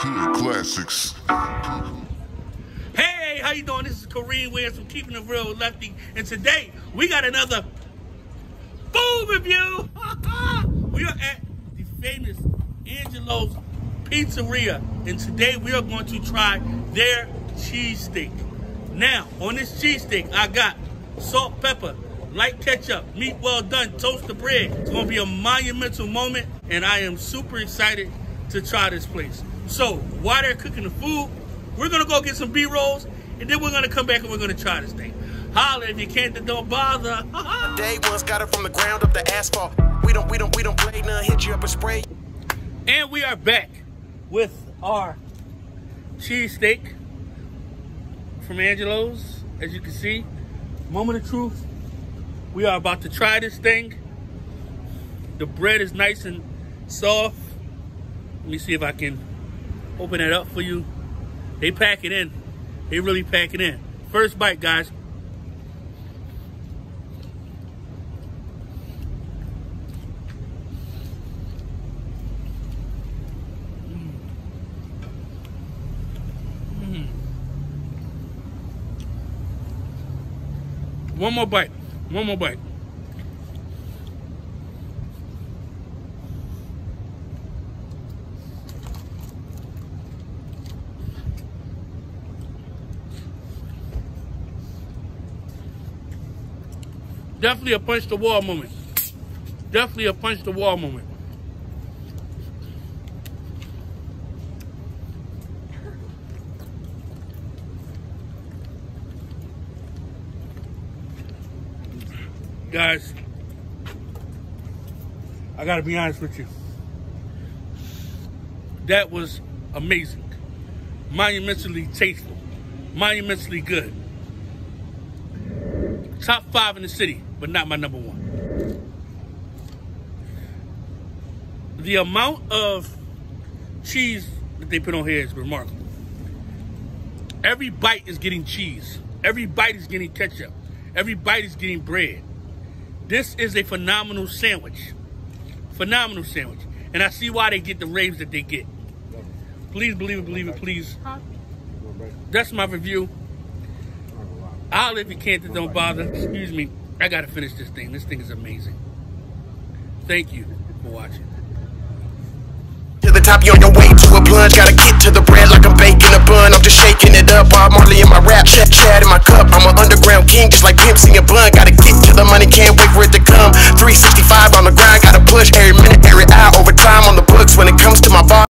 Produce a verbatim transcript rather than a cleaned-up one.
Hood Classics. Hey, how you doing? This is Kareem Wears from Keeping It Real with Lefty, and today we got another food review. We are at the famous Angelo's Pizzeria, and today we are going to try their cheesesteak. Now, on this cheesesteak, I got salt, pepper, light ketchup, meat well done, toasted bread. It's going to be a monumental moment, and I am super excited to try this place. So while they're cooking the food, we're going to go get some B-rolls, and then we're going to come back and we're going to try this thing. Holla if you can't, then don't bother. Day one's got it from the ground up to asphalt. We don't, we don't, we don't play none, hit you up and spray. And we are back with our cheesesteak from Angelo's. As you can see, moment of truth. We are about to try this thing. The bread is nice and soft. Let me see if I can open it up for you. They pack it in. They really pack it in. First bite, guys. Mm. Mm. One more bite. One more bite. Definitely a punch the wall moment. Definitely a punch the wall moment. Guys, I gotta be honest with you. That was amazing. Monumentally tasteful. Monumentally good. Top five in the city, but not my number one. The amount of cheese that they put on here is remarkable. Every bite is getting cheese. Every bite is getting ketchup. Every bite is getting bread. This is a phenomenal sandwich. Phenomenal sandwich. And I see why they get the raves that they get. Please believe it, believe it, please. That's my review. I'll if you can't, then don't bother. Excuse me. I gotta finish this thing. This thing is amazing. Thank you for watching. To the top, you're on your way to a plunge. Gotta get to the bread like I'm baking a bun. I'm just shaking it up. Bob Marley in my rap. Chat, chat in my cup. I'm an underground king, just like Pimpsy and Bun. Gotta get to the money. Can't wait for it to come. three sixty-five on the grind. Gotta push every minute, every hour.